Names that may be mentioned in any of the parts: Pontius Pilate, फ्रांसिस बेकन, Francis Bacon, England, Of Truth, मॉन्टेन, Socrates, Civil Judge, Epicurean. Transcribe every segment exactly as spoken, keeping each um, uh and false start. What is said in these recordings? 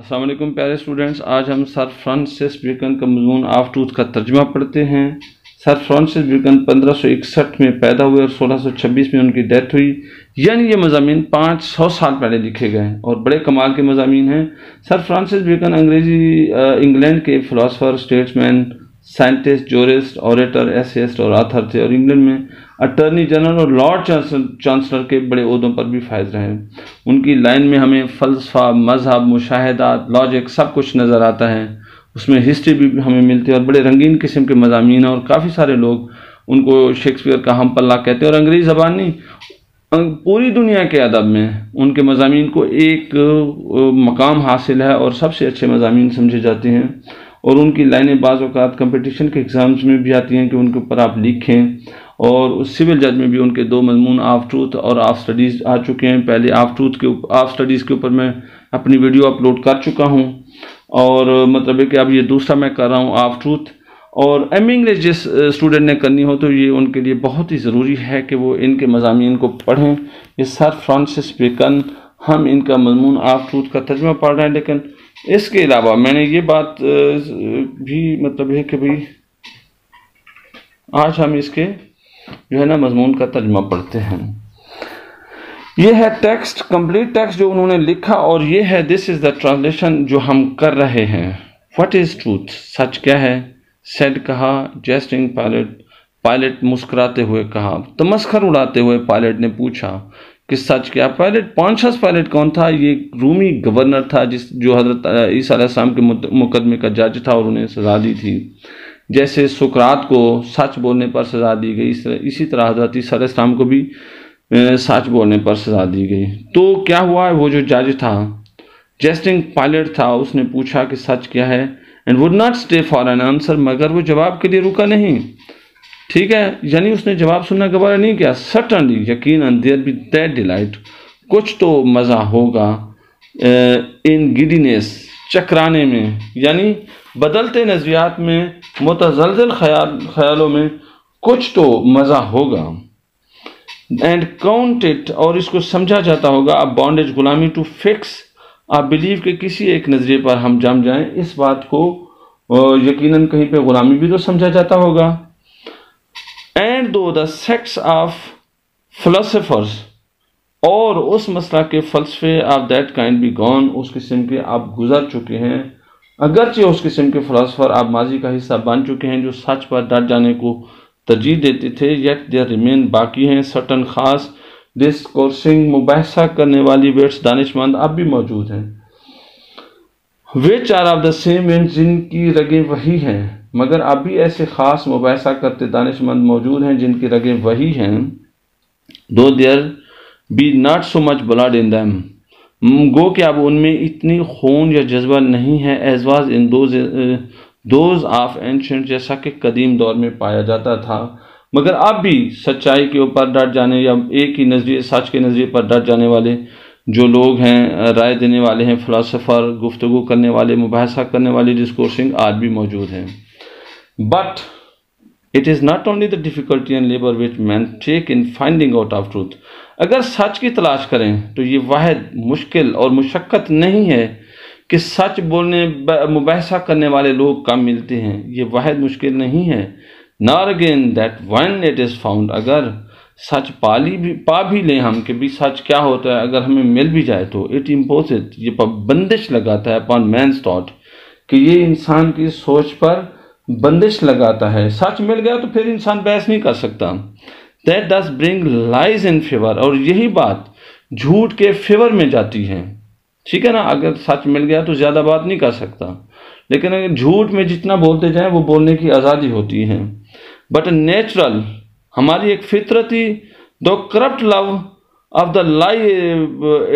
अस्सलाम वालेकुम प्यारे स्टूडेंट्स, आज हम सर फ्रांसिस बेकन का मजमून ऑफ ट्रूथ का तर्जमा पढ़ते हैं। सर फ्रांसिस बेकन पंद्रह सौ इकसठ में पैदा हुए और सोलह सौ छब्बीस में उनकी डेथ हुई, यानी ये मजामीन पाँच सौ साल पहले लिखे गए हैं और बड़े कमाल के मजामीन हैं। सर फ्रांसिस बेकन अंग्रेजी इंग्लैंड के philosopher, statesman, scientist, jurist, orator, essayist और आथर थे और इंग्लैंड में अटर्नी जनरल और लॉर्ड चांसलर के बड़े ओहदों पर भी फायज रहे। उनकी लाइन में हमें फलसफा, मजहब, मुशाहिदात, लॉजिक सब कुछ नज़र आता है। उसमें हिस्ट्री भी हमें मिलती है और बड़े रंगीन किस्म के मजामीन और काफ़ी सारे लोग उनको शेक्सपियर का हम पल्ला कहते हैं। और अंग्रेज़ी ज़बान नहीं, पूरी दुनिया के अदब में उनके मजामीन को एक मकाम हासिल है और सबसे अच्छे मजामीन समझे जाते हैं। और उनकी लाइनें बाज़ औक़ात कंपटीशन के एग्ज़ाम्स में भी आती हैं कि उनके ऊपर आप लिखें। और उस सिविल जज में भी उनके दो मजमून ऑफ ट्रूथ और ऑफ स्टडीज़ आ चुके हैं। पहले ऑफ ट्रूथ के ऑफ स्टडीज़ के ऊपर मैं अपनी वीडियो अपलोड कर चुका हूं और मतलब है कि अब ये दूसरा मैं कर रहा हूं ऑफ ट्रूथ। और एम ए इंग्लिश जिस स्टूडेंट ने करनी हो तो ये उनके लिए बहुत ही ज़रूरी है कि वो इनके मजामीन को पढ़ें। ये सर फ्रांसिस बेकन, हम इनका मजमून ऑफ ट्रूथ का तर्जमा पढ़ रहे हैं। लेकिन इसके अलावा मैंने ये बात भी मतलब है कि भाई आज हम इसके जो है ना मजमून का तर्जमा पढ़ते हैं। यह है टेक्स्ट, कंप्लीट टेक्स्ट जो उन्होंने लिखा और यह है दिस इज द ट्रांसलेशन जो हम कर रहे हैं। व्हाट इज ट्रूथ, सच क्या है? सेड, कहा। जेस्टिंग पायलट, पायलट मुस्कुराते हुए कहा। तमस्खर उड़ाते हुए पायलट ने पूछा कि सच क्या? पायलट पॉन्टियस पायलट कौन था? ये रूमी गवर्नर था जिस जो हजरत ईसा अलैहिस्सलाम के मुकदमे का जज था और उन्हें सजा दी थी। जैसे सुकरात को सच बोलने पर सजा दी गई, इस तरह, इसी तरह हजरत ईसा अलैहिस्सलाम को भी सच बोलने पर सजा दी गई। तो क्या हुआ? वो जो जज था, जेस्टिंग पायलट था, उसने पूछा कि सच क्या है? And would not stay for an answer, मगर वो जवाब के लिए रुका नहीं। ठीक है, यानी उसने जवाब सुनना गवारा नहीं किया। सर्टनली, यकीनन, देयर बी दैट डिलाइट, कुछ तो मज़ा होगा, इन गिडीनेस, चकराने में, यानी बदलते नज़रियात में, मुतज़लज़ल ख्याल ख्यालों में कुछ तो मज़ा होगा। एंड काउंटेड, और इसको समझा जाता होगा, अब बॉन्डेज, गुलामी टू फिक्स, आप बिलीव के किसी एक नज़रिए पर हम जम जाएं। इस बात को यकीनन कहीं पे गुलामी भी तो समझा जाता होगा। एंड दो द सेक्ट्स ऑफ फिलोसोफर्स, और उस मसला के फलसफे of that kind be gone, उस किस्म के आप गुजर चुके हैं, अगरचे उस किस्म के फ़िलासफ़र आप माजी का हिस्सा बन चुके हैं जो सच पर डट जाने को तरजीह देते थे। येट देयर रिमेन, बाकी हैं सर्टन खास डिस्कोर्सिंग, मुबाहसा करने वाली वेट्स, दानिशमंद अब भी मौजूद हैं। Wits are of the same wits, जिनकी रगें वही हैं, मगर अब भी ऐसे ख़ास मुबाहसा करते दानिशमंद मौजूद हैं जिनकी रगें वही हैं। Though there be not so much blood in them, गो कि अब उनमें इतनी खून या जज्बा नहीं है, as was in those those of ancient, जैसा कि कदीम दौर में पाया जाता था। मगर अब भी सच्चाई के ऊपर डट जाने या एक ही नज़रिए, सच के नज़रिए पर डट जाने वाले जो लोग हैं, राय देने वाले हैं, फ़िलासफ़र, गुफ्तगू करने वाले, मुबाहसा करने वाले, डिस्कोर्सिंग आज भी मौजूद हैं। But it is not only the difficulty and labour which man take in finding out of truth, अगर सच की तलाश करें तो ये वाहिद मुश्किल और मुशक्क़त नहीं है कि सच बोलने, मुबाहसा करने वाले लोग कम मिलते हैं, ये वाहिद मुश्किल नहीं है। Nor again that when it is found, अगर सच पाली भी पा भी लें हम कि भी सच क्या होता है, अगर हमें मिल भी जाए तो इट इम्पोज, ये बंदिश लगाता है अपॉन मैंस थॉट, कि ये इंसान की सोच पर बंदिश लगाता है। सच मिल गया तो फिर इंसान बहस नहीं कर सकता। That does bring lies in favour, और यही बात झूठ के फेवर में जाती है। ठीक है ना, अगर सच मिल गया तो ज़्यादा बात नहीं कर सकता, लेकिन अगर झूठ में जितना बोलते जाएं वो बोलने की आज़ादी होती है। बट नेचुरल, हमारी एक फितरती though corrupt love of the lie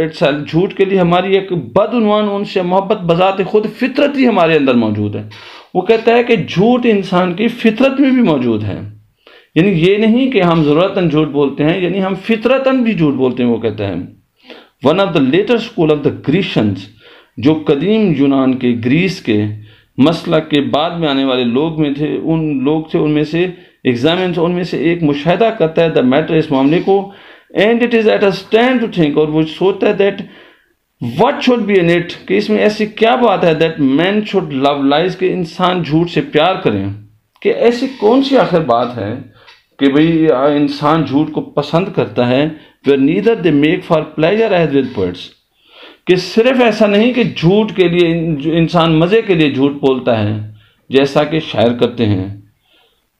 itself, झूठ के लिए हमारी एक बदउनवान उनसे मोहब्बत बजाते खुद फितरती हमारे अंदर मौजूद है। वो कहता है कि झूठ इंसान की फितरत में भी मौजूद है, यानी ये नहीं कि हम ज़रूरतन झूठ बोलते हैं, यानी हम फितरतन भी झूठ बोलते हैं, वो कहता है। One of the later school of the Grecians, जो कदीम यूनान के, ग्रीस के मसलक के बाद में आने वाले लोग में थे, उन लोग थे उनमें से एग्जामिनर्स, उनमें से एक मुशाहिदा करता है द मैटर, इस मामले को। And it is at a stand to think, और वो सोचता है that what should be in it, कि इसमें ऐसी क्या बात है that man should love lies, कि इंसान झूठ से प्यार करें, कि ऐसी कौन सी आखिर बात है कि भाई इंसान झूठ को पसंद करता है, where neither they make for pleasure as with poets, कि सिर्फ ऐसा नहीं कि झूठ के लिए इंसान मज़े के लिए झूठ बोलता है जैसा कि शायर करते हैं,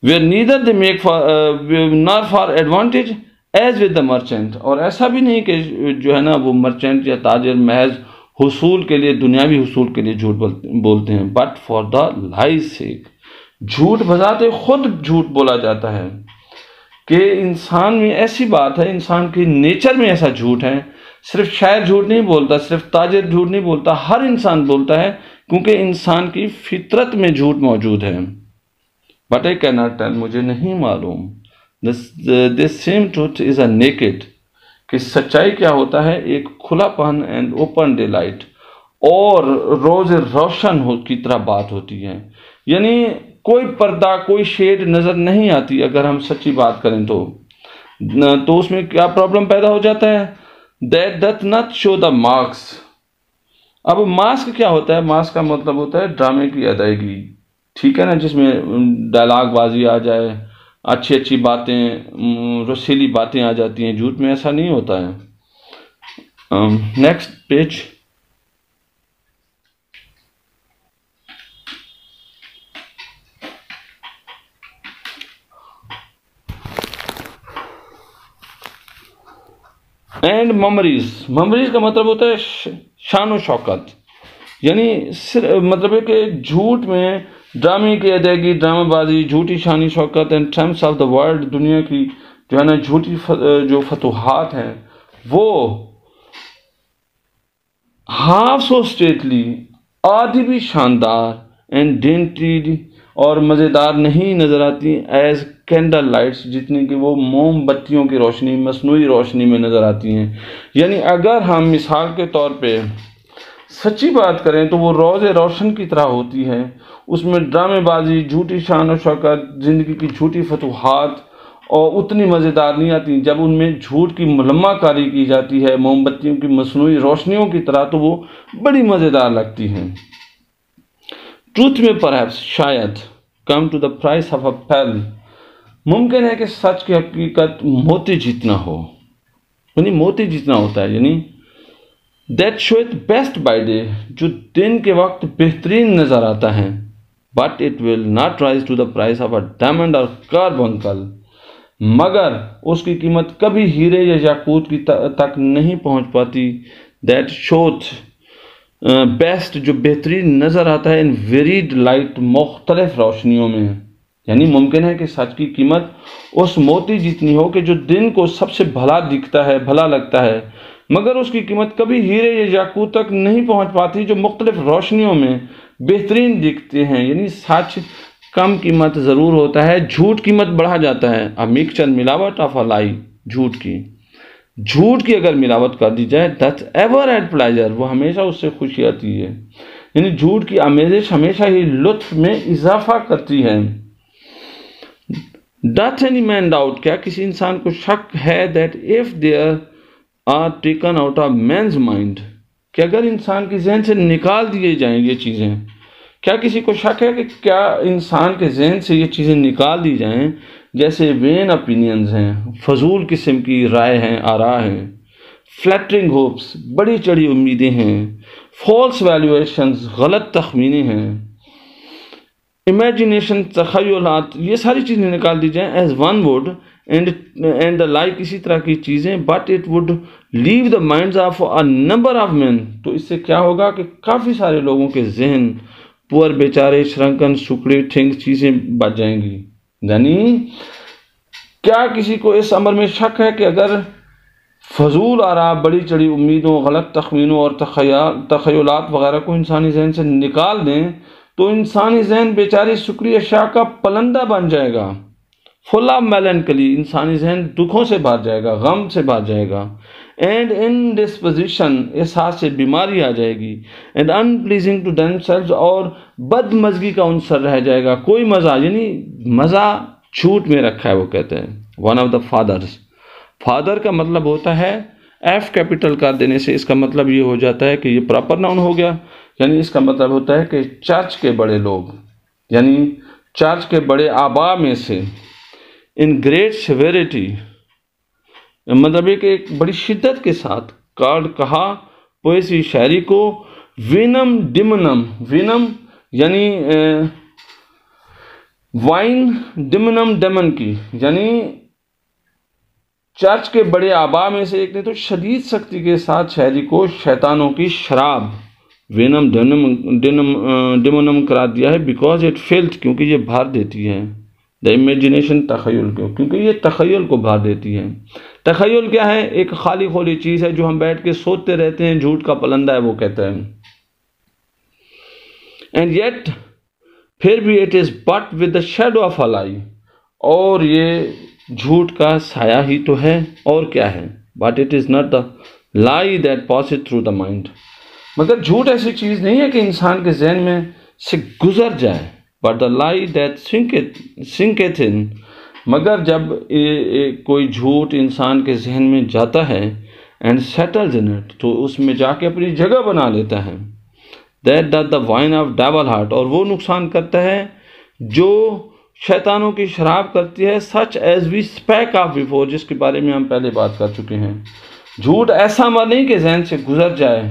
where neither they make for not for advantage as with the merchant, और ऐसा भी नहीं कि जो है ना वो मर्चेंट या ताजर महज हुसूल के लिए दुनियावी हुसूल के लिए झूठ बोलते हैं, but for the lie's sake, झूठ बजाते खुद झूठ बोला जाता है, कि इंसान में ऐसी बात है, इंसान की नेचर में ऐसा झूठ है। सिर्फ शायर झूठ नहीं बोलता, सिर्फ ताजर झूठ नहीं बोलता, हर इंसान बोलता है, क्योंकि इंसान की फितरत में झूठ मौजूद है। But I can not tell, मुझे नहीं मालूम, this same truth is a naked, कि सच्चाई क्या होता है, एक खुलापन एंड ओपन डे लाइट और रोज रोशन हो की तरह बात होती है, यानी कोई पर्दा कोई शेड नज़र नहीं आती। अगर हम सच्ची बात करें तो तो उसमें क्या प्रॉब्लम पैदा हो जाता है, that doth not show the masks. अब मास्क क्या होता है, मास्क का मतलब होता है ड्रामे की अदायगी, ठीक है ना, जिसमें डायलॉग बाजी आ जाए, अच्छी अच्छी बातें रसीली बातें आ जाती हैं, झूठ में ऐसा नहीं होता है। Next um, page. And mummeries, mummeries का मतलब होता है शान और शौकत, यानी मतलब है कि झूठ में ड्रामे की अदायगी, ड्रामाबाजी, झूठी शानी शौकत, and triumphs of the world, दुनिया की जो है ना झूठी जो फतूहात हैं वो हाफ सो स्टेटली, आधी भी शानदार एंड डेंटी और मज़ेदार नहीं नज़र आती एज कैंडल लाइट्स, जितनी कि वो मोमबत्तियों की रोशनी मसनूई रोशनी में नज़र आती हैं। यानी अगर हम मिसाल के तौर पे सच्ची बात करें तो वो रोज़ रोशन की तरह होती है, उसमें ड्रामेबाजी, झूठी शान और शौकत, ज़िंदगी की झूठी फतूहात और उतनी मज़ेदार नहीं आती। जब उनमें झूठ की मलम्मा कारी की जाती है मोमबत्तियों की मसनूई रोशनियों की तरह, तो वो बड़ी मज़ेदार लगती हैं। ट्रूथ में परहैप्स, शायद, come to the price of a pearl, मुमकिन है कि सच की हकीकत मोती जितना हो, यानी मोती जितना होता है, यानी that show it best by day, जो दिन के वक्त बेहतरीन नज़र आता है, but it will not rise to the price of a diamond और कार्बनकल, मगर उसकी कीमत कभी हीरे या याकूत की तक नहीं पहुंच पाती। दैट शोथ बेस्ट, जो बेहतरीन नज़र आता है, इन वेरीड लाइट, मुख्तलिफ रोशनियों में, यानी मुमकिन है कि सच की कीमत उस मोती जितनी हो कि जो दिन को सबसे भला दिखता है, भला लगता है, मगर उसकी कीमत कभी हीरे या याकूत तक नहीं पहुंच पाती जो मुख्तलिफ रोशनियों में बेहतरीन दिखते हैं। यानी सच कम कीमत ज़रूर होता है, झूठ कीमत बढ़ा जाता है, अ मिक्सचर मिलावट ऑफ अ लाई, झूठ की झूठ की अगर मिलावट कर दी जाए, दैट्स एवर एट प्लेजर, वो हमेशा उससे खुशी आती है, यानी झूठ की आमेजिश हमेशा ही लुत्फ में इजाफा करती है। डथ एनी मैन डाउट, क्या किसी इंसान को शक है, that if there are taken out of man's mind, कि अगर इंसान की जहन से निकाल दिए जाएं ये चीज़ें, क्या किसी को शक है कि क्या इंसान के जहन से ये चीज़ें निकाल दी जाएं, जैसे वेन ओपिनियंस हैं, फजूल किस्म की राय हैं, आरा हैं, फ्लैटरिंग होप्स, बड़ी चढ़ी उम्मीदें हैं, फॉल्स वैल्यूएशंस, गलत तखमीने हैं, इमेजिनेशन, तखय्युलात, ये सारी चीज़ें निकाल दी जाएँ, as one would and and the like, इसी तरह की चीज़ें, but it would leave the minds of a number of man, तो इससे क्या होगा कि काफ़ी सारे लोगों के जहन, पुअर बेचारे, श्रंकन, सुकड़े, ठेंग चीज़ें बच जाएंगी। यानी क्या किसी को इस अमर में शक है कि अगर फजूल आरा, बड़ी चढ़ी उम्मीदों, गलत तखमीनों और तखय्युलात वगैरह को इंसानी जहन से निकाल दें तो इंसानी जहन बेचारी शुक्रिया शाह का पलंदा बन जाएगा, फुला मेलनकली, इंसानी जहन दुखों से भर जाएगा, गम से भर जाएगा, एंड इनडिस्पोजिशन, एहसास से बीमारी आ जाएगी, एंड अनप्लीजिंग टू देमसेल्व्स, और बदमजगी का अंसर रह जाएगा, कोई मज़ा, यानी मज़ा झूठ में रखा है, वो कहते हैं। One of the fathers, father का मतलब होता है एफ कैपिटल कर देने से इसका मतलब ये हो जाता है कि ये प्रॉपर नाउन हो गया, यानी इसका मतलब होता है कि चर्च के बड़े लोग, यानी चर्च के बड़े आबा में से, इन ग्रेट सेवेरिटी, मतलब एक, एक बड़ी शिद्दत के साथ कार्ड कहा पोएसी शायरी को, विनम डिमनम, विनम यानी वाइन, डिमनम डेमन की, यानी चर्च के बड़े आबा में से एक ने तो शदीद सख्ती के साथ शायरी को शैतानों की शराब, वेनम डेनम डेमोनम करा दिया है, बिकॉज इट फेल्ड, क्योंकि ये भार देती है, द इमेजिनेशन तखयल को, क्योंकि ये तखयल को भार देती है। तखयल क्या है? एक खाली खोली चीज़ है जो हम बैठ के सोचते रहते हैं, झूठ का पलंदा है वो कहता है। एंड येट, फिर भी, it is but with the shadow of a lie, और ये झूठ का साया ही तो है और क्या है, but it is not the lie that passes through the mind, मतलब झूठ ऐसी चीज़ नहीं है कि इंसान के जहन में से गुजर जाए, but the lie that sinketh in, मगर जब ए, ए, कोई झूठ इंसान के जहन में जाता है, एंड सेटल्स इन इट, तो उसमें जाके अपनी जगह बना लेता है, that that the wine of double heart, और वो नुकसान करता है जो शैतानों की शराब करती है, such as we spake of before, जिसके बारे में हम पहले बात कर चुके हैं। झूठ ऐसा मत नहीं कि जहन से गुजर जाए,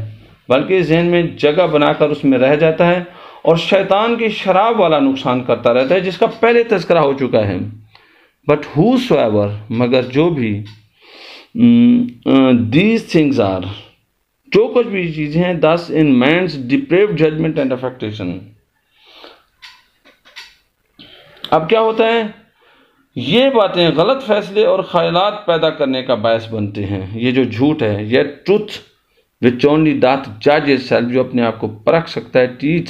बल्कि जहन में जगह बनाकर उसमें रह जाता है और शैतान की शराब वाला नुकसान करता रहता है, जिसका पहले तस्करा हो चुका है। बट हु सो एवर, मगर जो भी, दीज थिंग्स आर, जो कुछ भी चीज़ें हैं, thus in mains depraved judgement and affectation. अब क्या होता है? ये बातें गलत फैसले और ख्यालात पैदा करने का बायस बनते हैं, ये जो झूठ है। ये ट्रुथ विच ओनली दैट जज इटसेल्फ, जो अपने आप को परख सकता है, teach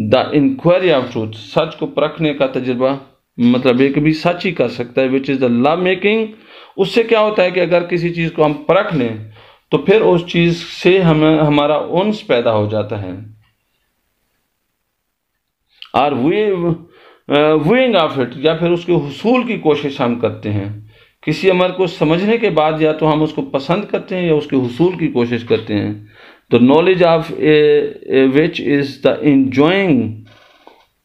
the inquiry of truth, सच को परखने का तजुर्बा, मतलब एक भी सच ही कर सकता है, which is the love making. उससे क्या होता है कि अगर किसी चीज़ को हम परख लें तो फिर उस चीज़ से हमें हमारा उन्स पैदा हो जाता है। और वे व्यूइंग ऑफ इट, या फिर उसके हुसूल की कोशिश हम करते हैं। किसी अमल को समझने के बाद या तो हम उसको पसंद करते हैं या उसके हुसूल की कोशिश करते हैं। The knowledge of which is the enjoying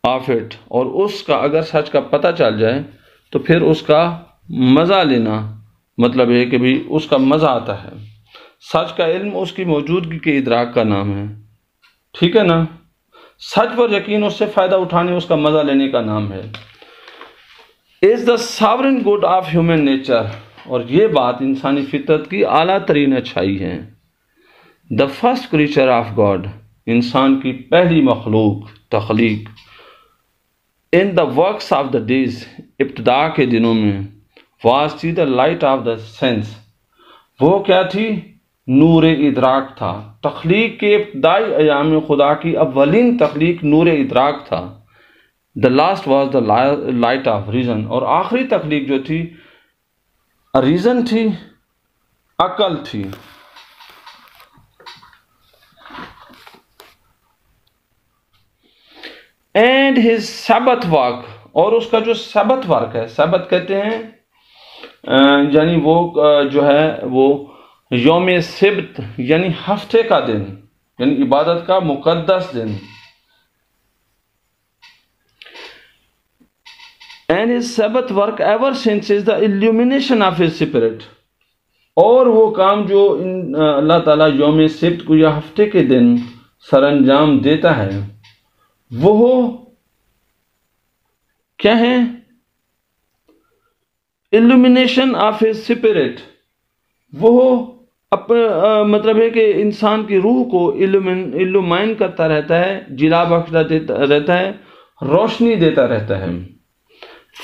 of it, और उसका अगर सच का पता चल जाए तो फिर उसका मज़ा लेना, मतलब है कि भी उसका मज़ा आता है। सच का इल्म उसकी मौजूदगी के इदराक का नाम है, ठीक है ना। सच पर यकीन उससे फ़ायदा उठाने, उसका मज़ा लेने का नाम है। Is the sovereign good of human nature, और ये बात इंसानी फितरत की आला तरीन अच्छाई है। The first creature of God, इंसान की पहली मखलूक, तख्लीक। In the works of the days, इब्तदा के दिनों में। वाज थी the light of the sense, वो क्या थी? नूर इदराक था। तख्लीक के इब्तदाई अयाम खुदा की अवलिन तख्लीक नूर इदराक था। The last was the light of reason, और आखिरी तख्लीक जो थी रीज़न थी, अकल थी। एंड हिज सबत वर्क, और उसका जो सबत वर्क है, सबत कहते हैं यानी वो जो है वो योम सिब्त, यानी हफ्ते का दिन, यानी इबादत का मुकद्दस दिन। And his sabbath work ever since is the illumination of his spirit, और वो काम जो अल्लाह ताला योम सिब्त को या हफ्ते के दिन सर अंजाम देता है, वो क्या है? इल्यूमिनेशन ऑफ हिज स्पिरिट, वो अप, आ, मतलब है कि इंसान की रूह को इल्यूमाइन करता रहता है, जिला बख्शता देता रहता है, रोशनी देता रहता है।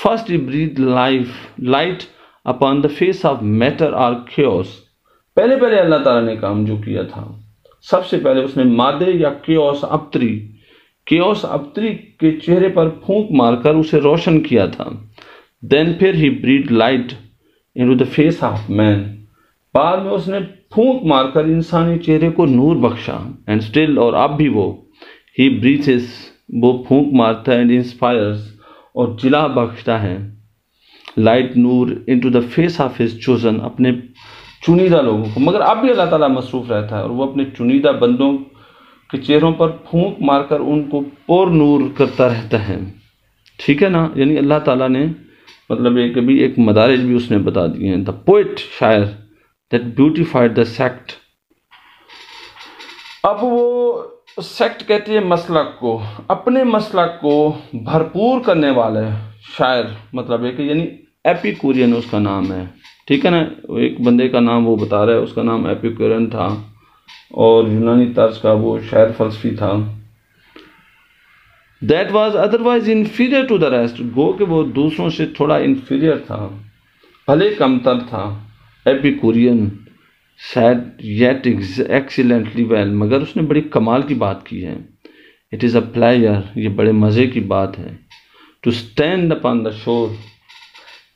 First he breathed life, light upon the face of matter or chaos. पहले पहले अल्लाह ताला ने काम जो किया था, सबसे पहले उसने मादे या chaos अबतरी chaos अबतरी के चेहरे पर फूंक मारकर उसे रोशन किया था। Then फिर he breathed light into the face of man. बाद में उसने फूंक मारकर इंसानी चेहरे को नूर बख्शा। And still, और अब भी वो he breathes, वो फूंक मारता है, and inspires, और जिला बख्शता है, लाइट नूर, into the face of his chosen, अपने चुनिदा लोगों को, मगर अब भी अल्लाह ताला मसरूफ़ रहता है और वो अपने चुनिदा बंदों के चेहरों पर फूंक मारकर उनको पर नूर करता रहता है। ठीक है ना, यानी अल्लाह ताला ने मतलब एक अभी एक मदारिज भी उसने बता दिए हैं। द पोइट शायर दैट ब्यूटिफाइड द सेक्ट। अब वो सेक्ट कहती है मसलक को, अपने मसलक को भरपूर करने वाले शायर, मतलब एक यानी एपिक्यूरियन उसका नाम है। ठीक है ना, एक बंदे का नाम वो बता रहा है, उसका नाम एपिक्यूरियन था और यूनानी तर्ज का वो शायर फलसफी था। That was otherwise inferior to the rest, गो के वो दूसरों से थोड़ा इन्फीरियर था, भले कमतर था। Epicurean said yet excellently well, मगर उसने बड़ी कमाल की बात की है। इट इज़ अ प्लेयर, ये बड़े मज़े की बात है। To stand upon the shore,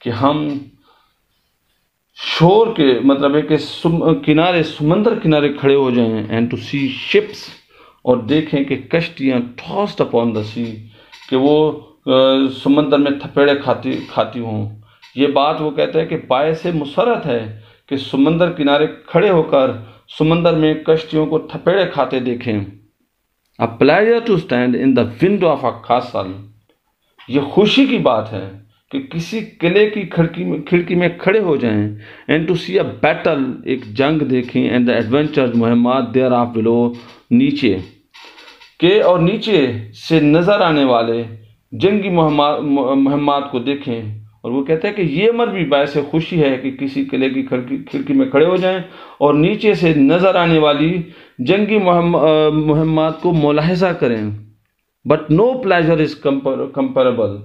कि हम शोर के मतलब है कि किनारे समंदर किनारे खड़े हो जाएं। एंड टू सी शिप्स, और देखें कि कश्तियाँ टॉस्ड अपॉन द सी, कि वो समंदर में थपेड़े खाती खाती हों। ये बात वो कहता है कि बायस मुसरत है कि समंदर किनारे खड़े होकर समंदर में कश्तियों को थपेड़े खाते देखें। A pleasure to stand in the window of a castle, ये खुशी की बात है कि किसी किले की खिड़की में खिड़की में खड़े हो जाएं। And to see a battle, एक जंग देखें। एंड द एडवेंचर मुहिमात देयर ऑफ बिलो, नीचे के और नीचे से नज़र आने वाले जंगी मुहिमात को देखें। और वो कहते हैं कि ये अमर भी बायस खुशी है कि किसी किले की खिड़की खिड़की में खड़े हो जाएं और नीचे से नज़र आने वाली जंगी मुहिमात को मुलाहजा करें। But no pleasure is comparable,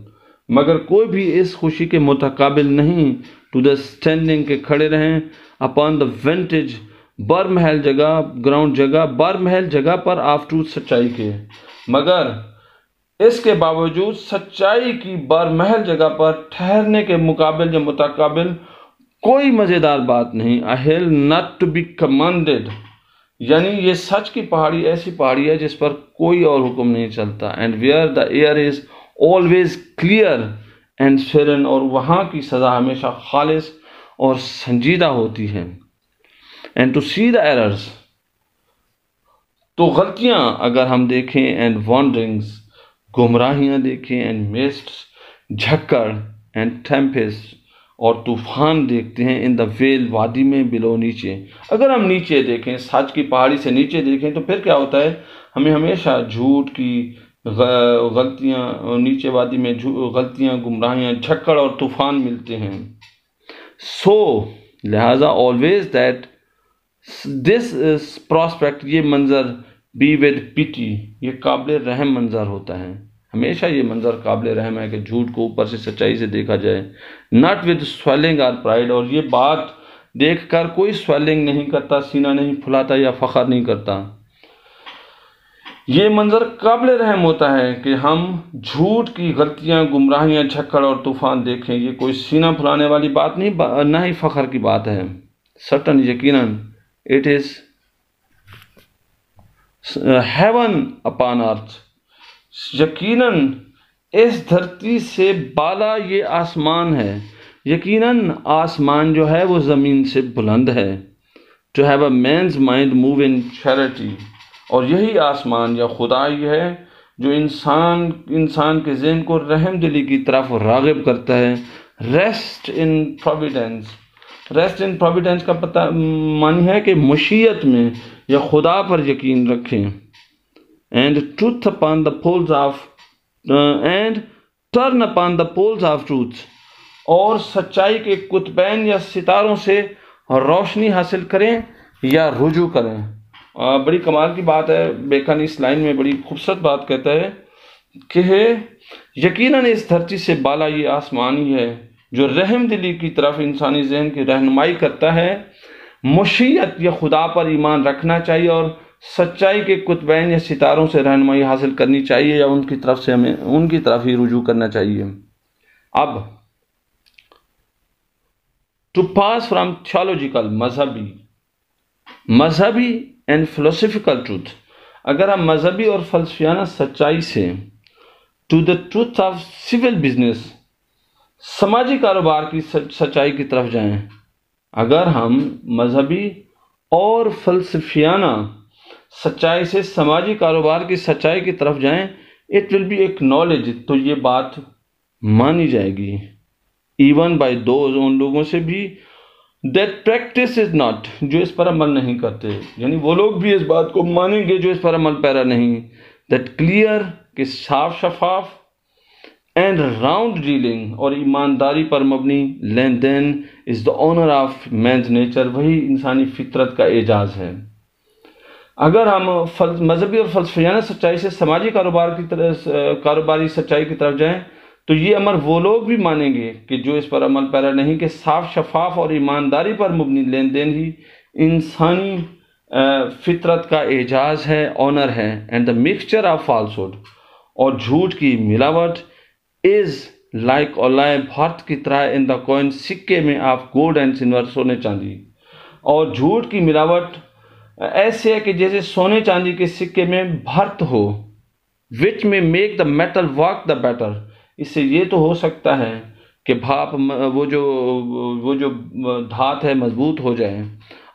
मगर कोई भी इस खुशी के मुतकाबिल नहीं। टू द स्टैंडिंग, के खड़े रहें। अपॉन द वेंटेज, बर महल जगह, ग्राउंड जगह, बर महल जगह पर ऑफ ट्रूथ, सच्चाई के, मगर इसके बावजूद सच्चाई की बर महल जगह पर ठहरने के मुकाबले मुतकाबिल कोई मज़ेदार बात नहीं। A hill not to be commanded, यानी ये सच की पहाड़ी ऐसी पहाड़ी है जिस पर कोई और हुक्म नहीं चलता। And where the air is always clear and serene, और वहाँ की सज़ा हमेशा खालिश और संजीदा होती है। And to see the errors, तो गलतियाँ अगर हम देखें। एंड वॉन्डरिंग्स, गुमराहियाँ देखें। एंड मिस्ट्स, झक्कड़। एंड टेम्पेस्ट, और तूफान देखते हैं। इन द वेल, वादी में, बिलो, नीचे। अगर हम नीचे देखें, सच की पहाड़ी से नीचे देखें, तो फिर क्या होता है, हमें हमेशा झूठ की गलतियाँ, नीचे वादी में गलतियाँ, गुमराहियाँ, झक्कड़ और तूफान मिलते हैं। सो लिहाजा ऑलवेज दैट दिस प्रॉस्पेक्ट, ये मंज़र, बी विद पिटी, ये काबिल रहम मंज़र होता है। हमेशा ये मंज़र काबिल रहम है कि झूठ को ऊपर से सच्चाई से देखा जाए। Not with swelling or pride, और ये बात देख कर कोई स्वेलिंग नहीं करता, सीना नहीं फुलाता या फ़ख्र नहीं करता। ये मंज़र काबिल रहम होता है कि हम झूठ की गलतियाँ, गुमराहियाँ, झक्कड़ और तूफ़ान देखें। ये कोई सीना फुलाने वाली बात नहीं, ना ही फ़ख्र की बात है। सर्टन, यकीनन, it is heaven upon earth, यकीनन इस धरती से बाला ये आसमान है, यकीनन आसमान जो है वो ज़मीन से बुलंद है। To have a man's mind move in charity, और यही आसमान या खुदाई है जो इंसान इंसान के जहन को रहम दिली की तरफ राग़िब करता है। Rest in providence, rest in providence का पता मानी है कि मशीयत में या खुदा पर यकीन रखें। And truth upon the poles of and turn upon the poles of truth, और सच्चाई के कुतबैन या सितारों से रोशनी हासिल करें या रुजू करें। आ, बड़ी कमाल की बात है, बेकन इस लाइन में बड़ी खूबसूरत बात कहता है कि है यकीनन इस धरती से बाला ये आसमानी है जो रहम दिली की तरफ इंसानी जहन की रहनुमाई करता है। मशीयत या खुदा पर ईमान रखना चाहिए और सच्चाई के कुतबैन या सितारों से रहनुमाई हासिल करनी चाहिए या उनकी तरफ से हमें उनकी तरफ ही रुजू करना चाहिए। अब टू पास फ्राम थियोलॉजिकल, मजहबी मजहबी एंड फिलोसफिकल ट्रूथ, अगर हम मजहबी और फलसफियाना सच्चाई से to the truth of civil business, समाजी कारोबार की सच्चाई की तरफ जाएं। अगर हम मजहबी और फलसफियाना सच्चाई से समाजी कारोबार की सच्चाई की तरफ जाएं, इट विल बी एक नॉलेज, तो ये बात मानी जाएगी इवन बाय दोज, उन लोगों से भी, दैट प्रैक्टिस इज नॉट, जो इस पर अमल नहीं करते, यानी वो लोग भी इस बात को मानेंगे जो इस पर अमल पैरा नहीं, दैट क्लियर कि साफ शफाफ एंड राउंड डीलिंग और ईमानदारी पर मबनी लेन देन is the honour of man's nature, वही इंसानी फितरत का एजाज है। अगर हम मजहबी और फलसफियाना सच्चाई से समाजी कारोबार की तरफ कारोबारी सच्चाई की तरफ जाएं, तो ये अमर वो लोग भी मानेंगे कि जो इस पर अमल पैरा नहीं, कि साफ शफाफ और ईमानदारी पर मबनी लेन देन ही इंसानी फितरत का एजाज है, ऑनर है, and the mixture of falsehood और झूठ की मिलावट इज़ लाइक ओलाए भारत की तरह इन द कॉइन, सिक्के में आप गोल्ड एंड सिल्वर, सोने चांदी, और झूठ की मिलावट ऐसे है कि जैसे सोने चांदी के सिक्के में भर्त हो, विच में make the metal work the better, इससे ये तो हो सकता है कि भाप वो जो वो जो धात है मजबूत हो जाए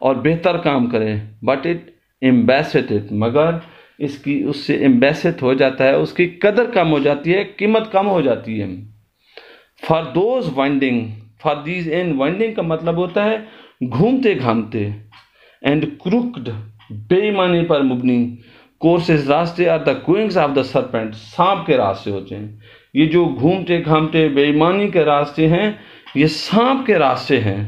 और बेहतर काम करे, बट इट एम्बैसेट इट, मगर इसकी उससे एम्बैसेट हो जाता है, उसकी कदर कम हो जाती है, कीमत कम हो जाती है। For those winding, for these इन, वाइंडिंग का मतलब होता है घूमते घामते, एंड क्रुक्ड बेईमानी पर मुबनी कोर्सेज रास्ते are the goings of the serpent, सांप के रास्ते होते हैं, ये जो घूमते घामते बेईमानी के रास्ते हैं ये सांप के रास्ते हैं,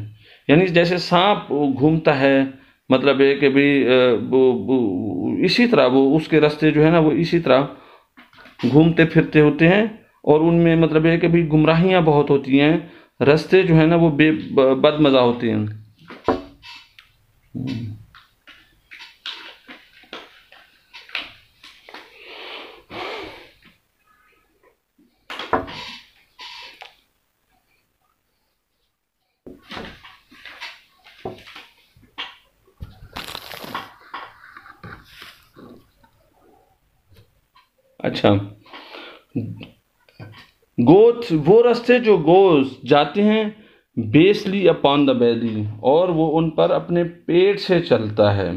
यानी जैसे सांप घूमता है, मतलब है कि भाई वो इसी तरह वो उसके रास्ते जो है ना वो इसी तरह घूमते फिरते होते हैं, और उनमें मतलब है कि भाई गुमराहियाँ बहुत होती हैं, रास्ते जो है ना वो बे बदमज़ा होते हैं। अच्छा, गोथ, वो रास्ते जो गोज जाते हैं बेसली अपॉन द बेली, और वो उन पर अपने पेट से चलता है,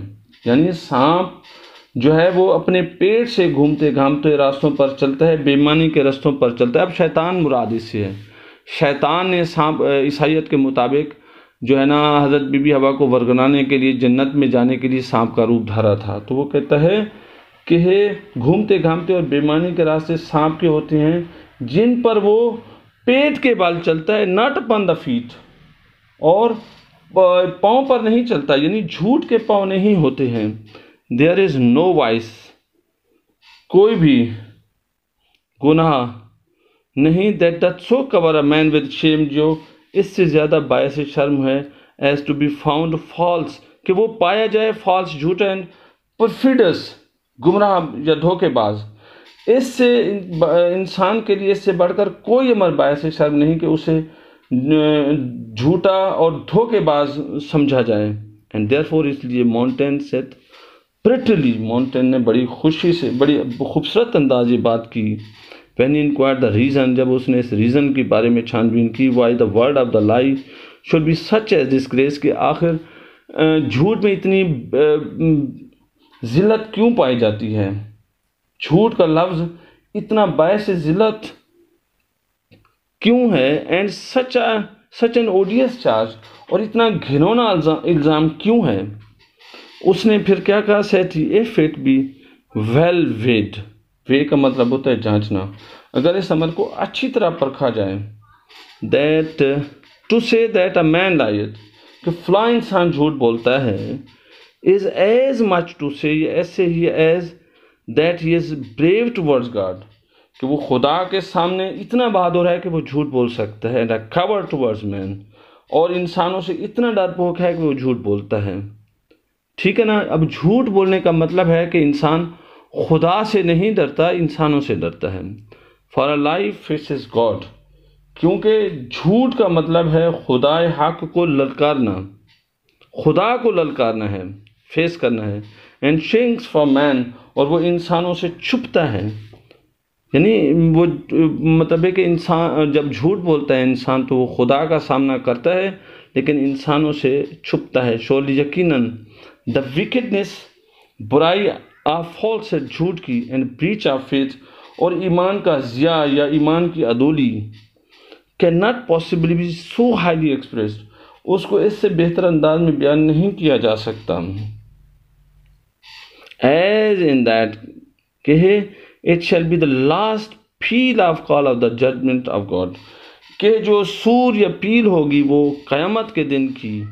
यानी सांप जो है वो अपने पेट से घूमते घामते रास्तों पर चलता है, बेईमानी के रास्तों पर चलता है। अब शैतान मुराद इससे है, शैतान ने सांप ईसाईयत के मुताबिक जो है ना हज़रत बीबी हवा को वरगनाने के लिए जन्नत में जाने के लिए सांप का रूप धारा था, तो वो कहता है कि घूमते घामते और बेईमानी के रास्ते सांप के होते हैं जिन पर वो पेट के बाल चलता है, नॉट अपॉन द फीट, और पाँव पर नहीं चलता, यानी झूठ के पाँव नहीं होते हैं। देयर इज़ नो वाइस, कोई भी गुनाह नहीं, that doth so cover a man with shame, जो इससे ज़्यादा बायस शर्म है, as to be found false, कि वो पाया जाए फॉल्स, झूठा, एंड परफिडस, गुमराह या धोखेबाज, इससे इंसान के लिए इससे बढ़कर कोई अमर बायस शर्म नहीं कि उसे झूठा और धोखेबाज समझा जाए। एंड देयरफॉर, इसलिए मॉन्टेन सेट प्रिटिली, मॉन्टेन ने बड़ी खुशी से, बड़ी खूबसूरत अंदाज ये बात की, when he inquired the reason, जब उसने इस रीज़न के बारे में छानबीन की, why the word of the lie should be such as disgrace, के आखिर झूठ में इतनी जिल्लत क्यों पाई जाती है, झूठ का लफ्ज़ इतना बायस जिल्लत क्यों है, and such such an odious charge, और इतना घिनौना इल्ज़ाम क्यों है। उसने फिर क्या कहा, saith he if it be well weighed, weigh का मतलब होता है जांचना, अगर इस अमल को अच्छी तरह परखा जाए, that to say that a man lies, कि फला इंसान झूठ बोलता है, is as much to say, ऐसे ही as that he is brave towards God, कि वो खुदा के सामने इतना बहादुर है कि वो झूठ बोल सकता है, and a coward towards man, और इंसानों से इतना डरपोक है कि वो झूठ बोलता है। ठीक है ना, अब झूठ बोलने का मतलब है कि इंसान खुदा से नहीं डरता, इंसानों से डरता है। For a lie faces God, क्योंकि झूठ का मतलब है खुदा हक को ललकारना, खुदा को ललकारना है, फेस करना है। एंड शिंक्स फॉर मैन, और वो इंसानों से छुपता है, यानी वो मतलब है कि इंसान जब झूठ बोलता है इंसान तो वो खुदा का सामना करता है, लेकिन इंसानों से छुपता है। शोल यकीनन द विकेडनेस, बुराई ऑफ फॉल्स, झूठ की, एंड ब्रीच ऑफ फेथ, और ईमान का ज़िया या ईमान की अदोली, can not possibly be so highly expressed, उसको इससे बेहतर अंदाज में बयान नहीं किया जा सकता। एज इन दैट के it shall be the last peal of call of the judgment of God, के जो सूर या पील होगी वो क़यामत के दिन की,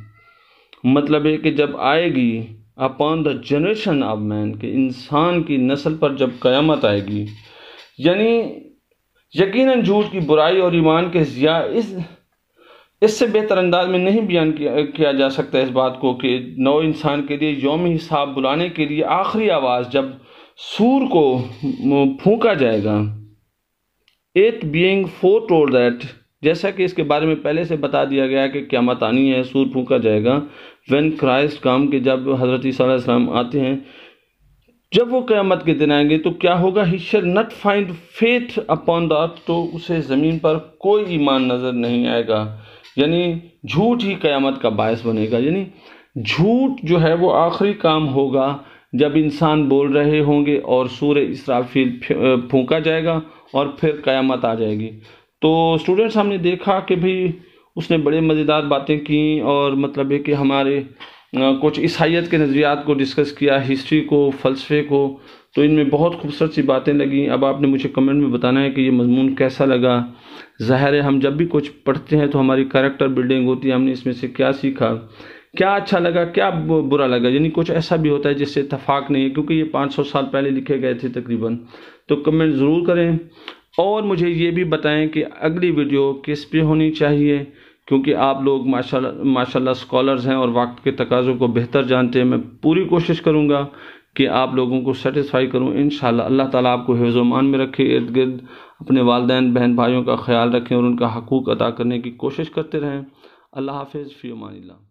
मतलब है कि जब आएगी, upon the generation of man, के इंसान की नस्ल पर जब क़यामत आएगी। यानी यकीनन झूठ की, बुराई और ईमान के ज़िया इस इससे बेहतर अंदाज में नहीं बयान किया, किया जा सकता इस बात को कि नौ इंसान के लिए यौम हिसाब बुलाने के लिए आखिरी आवाज़ जब सूर को फूंका जाएगा, इट बीइंग फोरटोल्ड दैट, जैसा कि इसके बारे में पहले से बता दिया गया कि क़यामत आनी है, सूर फूंका जाएगा, व्हेन क्राइस्ट कम, के जब हज़रत ईसा अलैहिस्सलाम आते हैं, जब वो क़यामत के दिन आएंगे तो क्या होगा, he shall not find faith upon the earth, तो उसे ज़मीन पर कोई ईमान नज़र नहीं आएगा। यानी झूठ ही क़यामत का बायस बनेगा। यानी झूठ जो है वो आखिरी काम होगा जब इंसान बोल रहे होंगे और सूरे इसराफील फूंका जाएगा और फिर क़यामत आ जाएगी। तो स्टूडेंट्स, हमने देखा कि भाई उसने बड़े मज़ेदार बातें की, और मतलब है कि हमारे कुछ ईसाइयत के नज़रियात को डिस्कस किया, हिस्ट्री को, फ़लसफ़े को, तो इनमें बहुत खूबसूरत सी बातें लगीं। अब आपने मुझे कमेंट में बताना है कि ये मजमून कैसा लगा। ज़ाहिर है हम जब भी कुछ पढ़ते हैं तो हमारी कैरेक्टर बिल्डिंग होती है, हमने इसमें से क्या सीखा, क्या अच्छा लगा, क्या बुरा लगा, यानी कुछ ऐसा भी होता है जिससे इतफाक़ नहीं है, क्योंकि ये पाँच सौ साल पहले लिखे गए थे तकरीबन। तो कमेंट ज़रूर करें और मुझे ये भी बताएं कि अगली वीडियो किस पे होनी चाहिए, क्योंकि आप लोग माशाल्लाह माशाल्लाह स्कॉलर्स हैं और वक्त के तकाज़ों को बेहतर जानते हैं। मैं पूरी कोशिश करूँगा कि आप लोगों को सेटिस्फाई करूँ इंशाल्लाह। अल्लाह ताला आपको हिफ्ज़-ओ-मान में रखे, इर्द गिर्द अपने वालिदैन बहन भाइयों का ख्याल रखें और उनका हकूक़ अदा करने की कोशिश करते रहें। अल्लाह हाफ़िज़, फ़ी अमानिल्लाह।